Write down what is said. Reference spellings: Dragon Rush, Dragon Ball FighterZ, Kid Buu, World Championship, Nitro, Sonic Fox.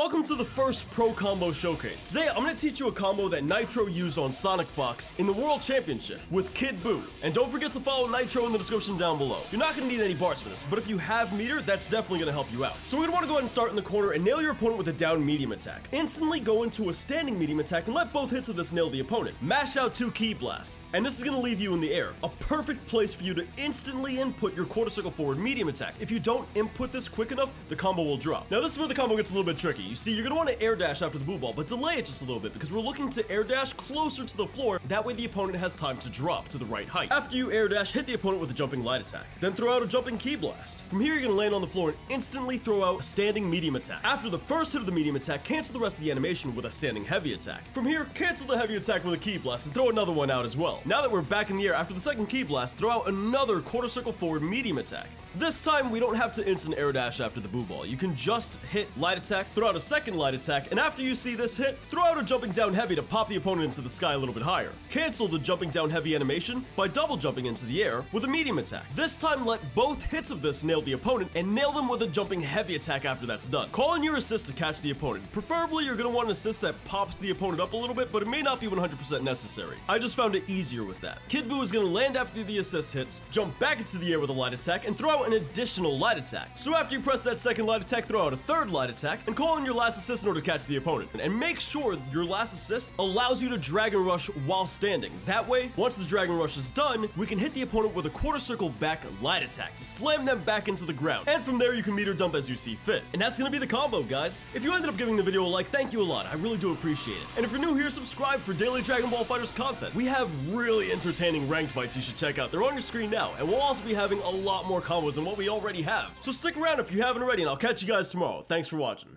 Welcome to the first Pro Combo Showcase. Today, I'm going to teach you a combo that Nitro used on Sonic Fox in the World Championship with Kid Buu. And don't forget to follow Nitro in the description down below. You're not going to need any bars for this, but if you have meter, that's definitely going to help you out. So we're going to want to go ahead and start in the corner and nail your opponent with a down medium attack. Instantly go into a standing medium attack and let both hits of this nail the opponent. Mash out two ki blasts, and this is going to leave you in the air. A perfect place for you to instantly input your quarter circle forward medium attack. If you don't input this quick enough, the combo will drop. Now this is where the combo gets a little bit tricky. You see, you're going to want to air dash after the Buu Ball, but delay it just a little bit because we're looking to air dash closer to the floor. That way the opponent has time to drop to the right height. After you air dash, hit the opponent with a jumping light attack. Then throw out a jumping ki blast. From here, you're going to land on the floor and instantly throw out a standing medium attack. After the first hit of the medium attack, cancel the rest of the animation with a standing heavy attack. From here, cancel the heavy attack with a ki blast and throw another one out as well. Now that we're back in the air, after the second ki blast, throw out another quarter circle forward medium attack. This time, we don't have to instant air dash after the Buu Ball. You can just hit light attack, throw out a second light attack, and after you see this hit, throw out a jumping down heavy to pop the opponent into the sky a little bit higher. Cancel the jumping down heavy animation by double jumping into the air with a medium attack. This time, let both hits of this nail the opponent and nail them with a jumping heavy attack after that's done. Call in your assist to catch the opponent. Preferably, you're going to want an assist that pops the opponent up a little bit, but it may not be 100% necessary. I just found it easier with that. Kid Buu is going to land after the assist hits, jump back into the air with a light attack, and throw out an additional light attack. So after you press that second light attack, throw out a third light attack, and call in your last assist in order to catch the opponent. And make sure your last assist allows you to Dragon Rush while standing. That way, once the Dragon Rush is done, we can hit the opponent with a quarter circle back light attack to slam them back into the ground. And from there, you can meter dump as you see fit. And that's going to be the combo, guys. If you ended up giving the video a like, thank you a lot. I really do appreciate it. And if you're new here, subscribe for daily Dragon Ball FighterZ content. We have really entertaining ranked fights you should check out. They're on your screen now, and we'll also be having a lot more combos than what we already have. So stick around if you haven't already, and I'll catch you guys tomorrow. Thanks for watching.